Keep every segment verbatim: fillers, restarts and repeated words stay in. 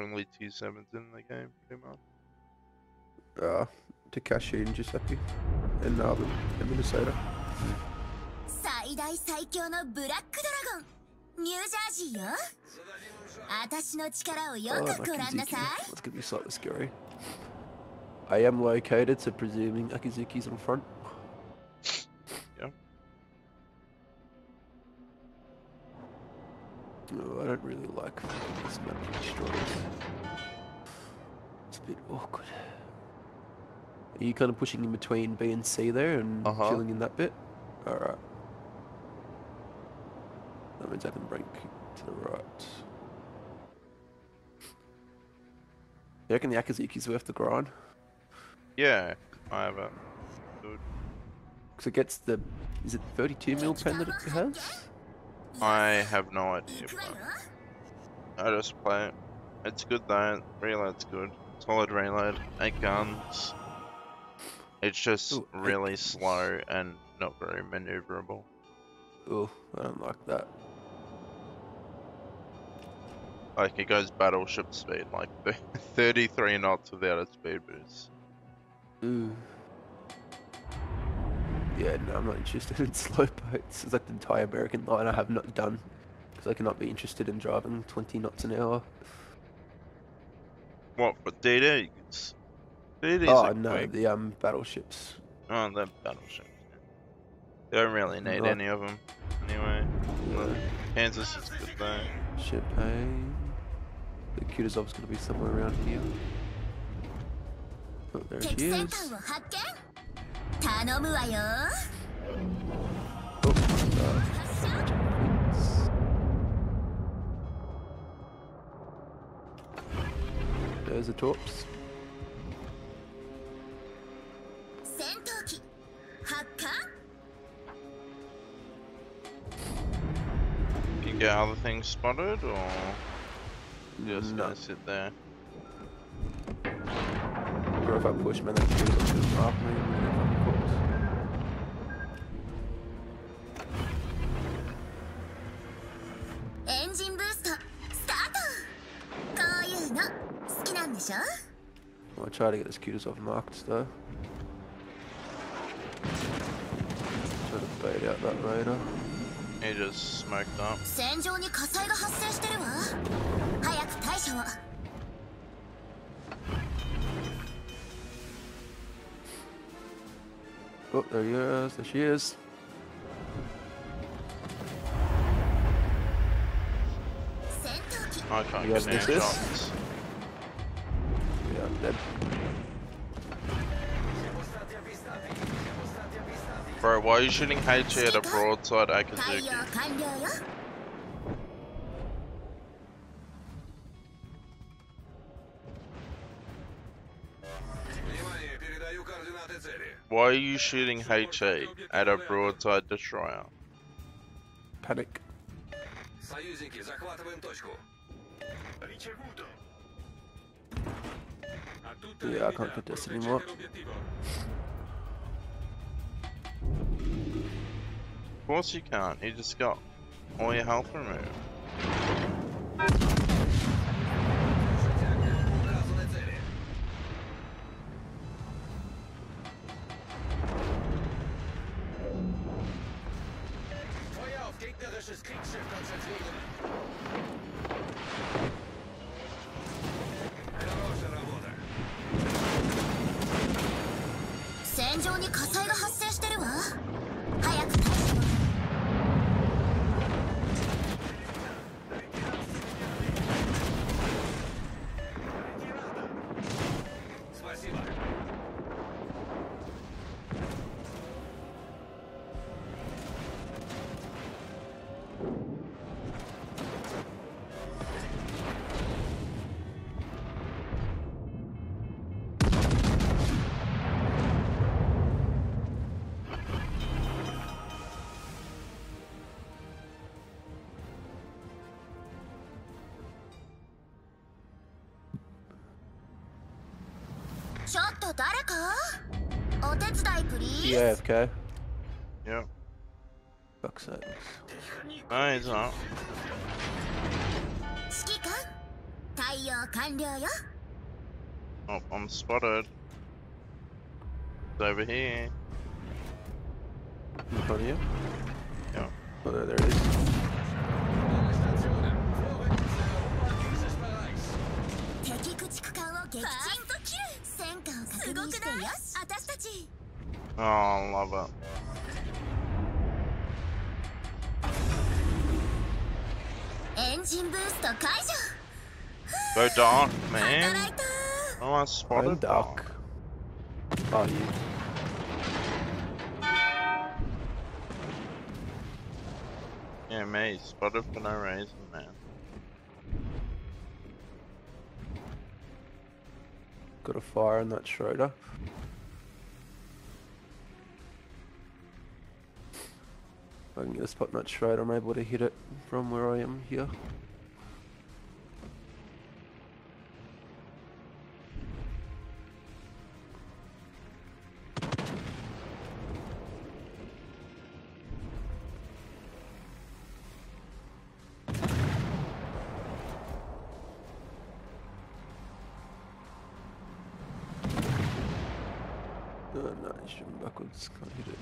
only two sevens in the game, pretty much. Ah, uh, Takashi and Giuseppe in Narvan, in Minnesota. Oh, that's gonna be slightly scary. I am located, so presuming Akizuki's in front. Yeah. No, I don't really like this map of destroyers. It's a bit awkward. Are you kind of pushing in between B and C there and uh-huh. chilling in that bit? Alright. That means I can break to the right. You reckon the Akizuki's worth the grind? Yeah, I have a good. Because it gets the. Is it thirty-two mil pen that it has? I have no idea. But I just play it. It's good though. Reload's good. Solid reload. Eight guns. It's just Ooh, really eight. slow and not very maneuverable. Oh, I don't like that. Like it goes battleship speed, like thirty-three knots without a speed boost. Ooh. Yeah, no, I'm not interested in slow boats. It's like the entire American line I have not done. Because I cannot be interested in driving twenty knots an hour. What, for D Ds? D Ds oh, no, quick. the um, battleships. Oh, they're battleships. They don't really need not... any of them. Anyway, yeah. Kansas is good though. Champagne. The Kutuzov's going to be somewhere around here. Oh, there it is. There's the torps. You get other things spotted, or you're just no. gonna sit there? If I push, man, that's good. That's good. Off me. Engine booster, start. I'll try to get this Kutuzov marked, though. Try to bait out that radar. He just smoked up. Oh, there he is, there she is. I can't get any shots. Yeah, I'm dead. Bro, why are you shooting H E at a broadside Akizuki? Why are you shooting H E at a broadside destroyer? Panic. Yeah, I can't contest anymore. Of course you can't, you just got all your health removed. Yeah, okay. Yep. Fuck's sake. No, he's not. Oh, I'm spotted. It's over here. In front of you? Yeah. Oh, there it is. Oh, I love it. Go dark, man. Oh, I spotted dark. Oh, you. Yeah, me. Spotted for no reason, man. Got a fire on that Schroeder. If I can get a spot on that Schroeder, I'm able to hit it from where I am here. Can't hit it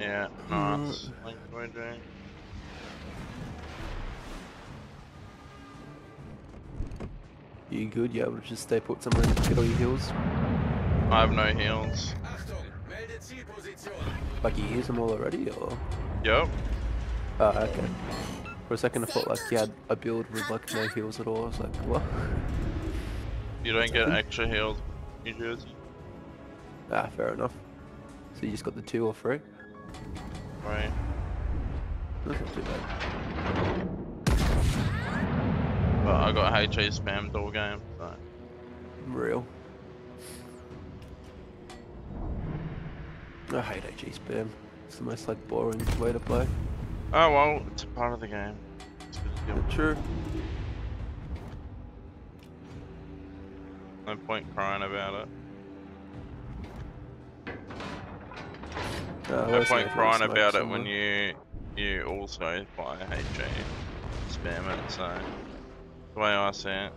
anymore. Yeah, nice. Like we're doing. You good? You able to just stay put somewhere and get all your heals? I have no heals. Like you used them all already, or? Yep. Oh, okay. For a second I thought like you had a build with like no heals at all. I was like, what? You don't get extra heals with New Jersey. Ah, fair enough. So you just got the two or three? Right. That's not too bad. But I got H A spammed all game, so. Real. I hate H A spam. It's the most like boring way to play. Oh well, it's a part of the game. It's good. True. No point crying about it. Uh, no point crying about it when you you also buy H G spam it, so the way I see it.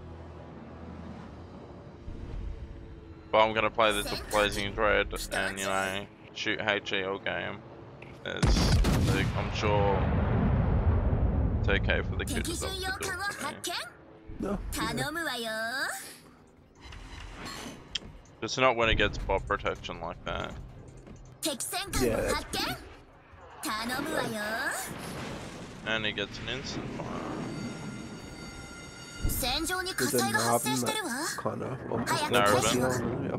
But I'm gonna play this with Blazing Dread and you know shoot H G all game. As I'm sure it's okay for the kids. No. Yeah. It's not when it gets bot protection like that. Yeah, and he gets an instant fire. There's a Narvan that kind of almost Narvan.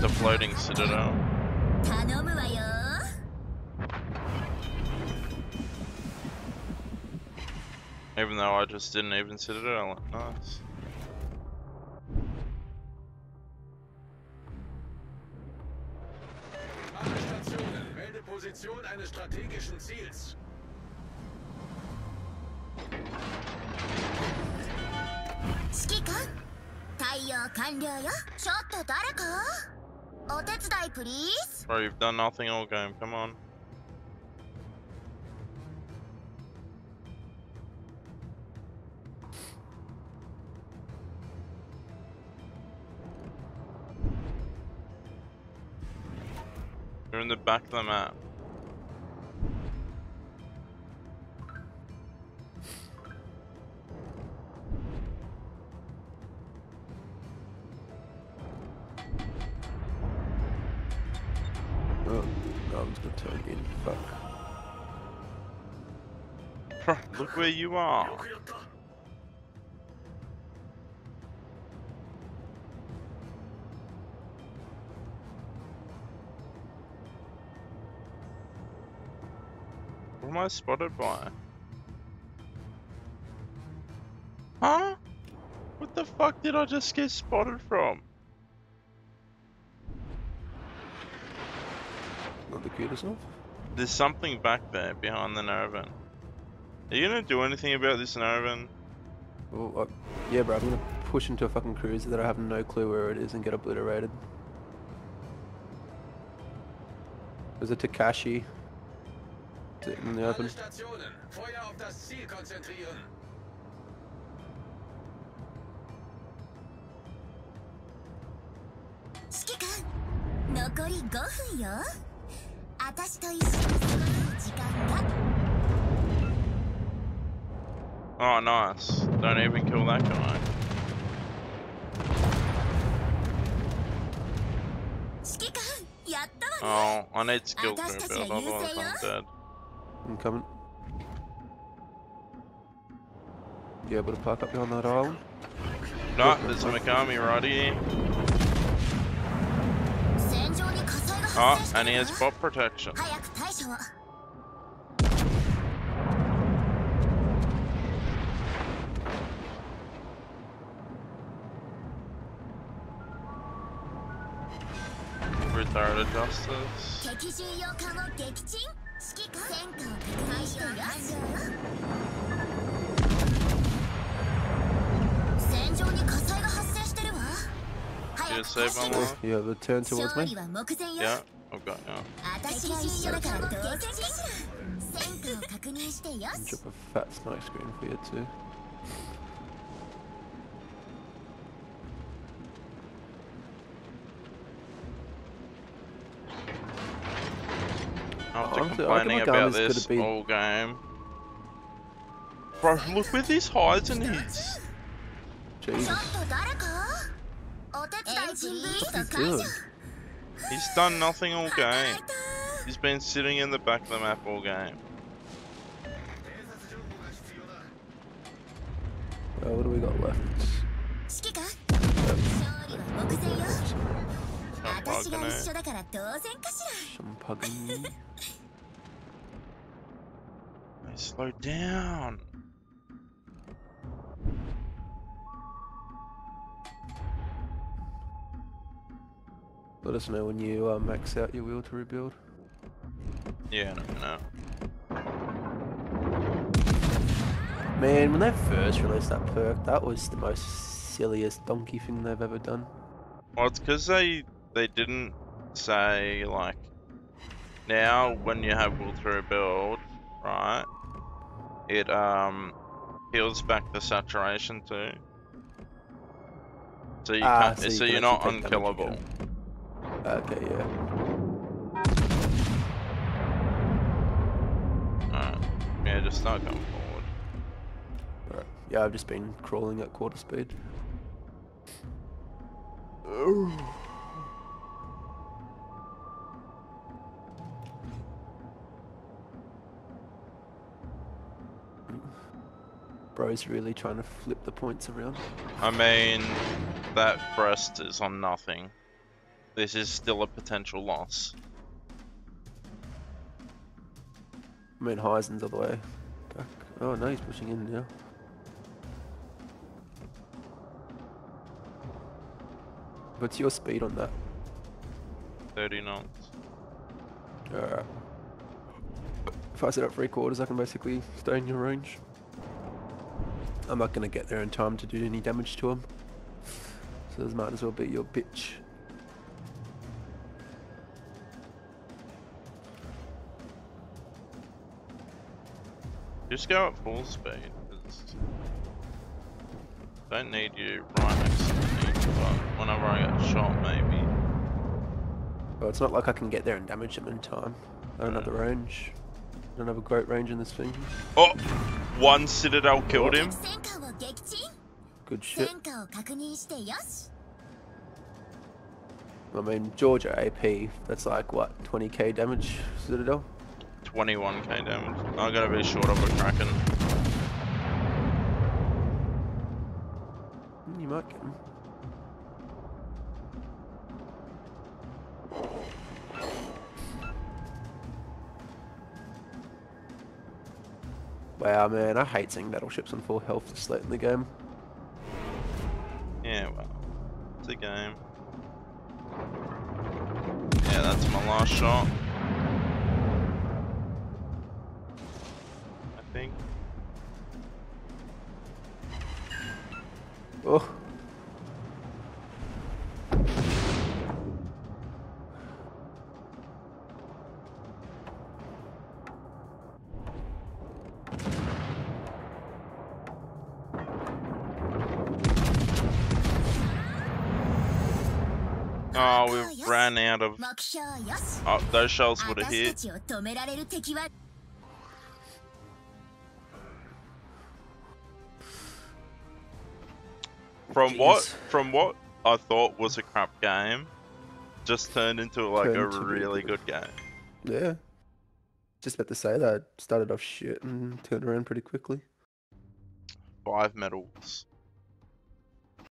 The floating citadel. Even though I just didn't even citadel, nice. Position eines strategischen Ziels. Bro, you've done nothing all game, come on. You're in the back of the map. Oh, I was gonna turn in. Fuck. Look where you are. What am I spotted by? Huh? What the fuck did I just get spotted from? Not the cutest one. There's something back there behind the Narvan. Are you gonna do anything about this Narvan? Well, I, yeah, bro. I'm gonna push into a fucking cruiser that I have no clue where it is and get obliterated. There's a Takashi. In the open. Oh, nice. Don't even kill that guy. Oh, I need skill to rebuild, otherwise I'm dead. I'm coming. You able to park up behind that island? No, there's a Makami right here. Oh, and he has bot protection. Retarded justice. You save one more? Yeah, the turn towards me. Yeah, I've got now. Drop a fat smoke screen for you too. After oh, complaining about this been... all game. Bro, look with these hides and his. Jesus. What's he doing? He's done nothing all game. He's been sitting in the back of the map all game. Well, what do we got left? Some pugging. Hey, slow down. Let us know when you uh, max out your wheel to rebuild. Yeah, no, no. Man, when they first released that perk, that was the most silliest donkey thing they've ever done. Well, it's because they they didn't say like, now when you have wheel to rebuild, right? It um heals back the saturation too, so you ah, can't, so, you so you're not unkillable. Okay, yeah. Alright, yeah, just start going forward. Alright, yeah, I've just been crawling at quarter speed. Ooh. Bro's really trying to flip the points around. I mean, that breast is on nothing. This is still a potential loss. I mean, Hyzen's all the way back. Oh no, he's pushing in now. What's your speed on that? thirty knots. Alright. If I set up three quarters, I can basically stay in your range. I'm not going to get there in time to do any damage to him. So this might as well be your bitch. Just go at full speed. It's... Don't need you right next to me, but whenever I get shot, maybe. Well, it's not like I can get there and damage them in time. I don't yeah. have the range. I don't have a great range in this thing. Oh! One Citadel killed him. Good shit. I mean, Georgia A P, that's like, what, twenty K damage, Citadel? twenty-one K damage. I gotta be short of a Kraken. You might get him. Wow, man, I hate seeing battleships on full health this late in the game. Yeah, well, it's a game. Yeah, that's my last shot. Oh. Oh, we ran out of... Oh, those shells would have hit. From Jeez. what from what I thought was a crap game, just turned into like turned a really good game. Yeah. Just about to say that. Started off shit and turned around pretty quickly. Five medals.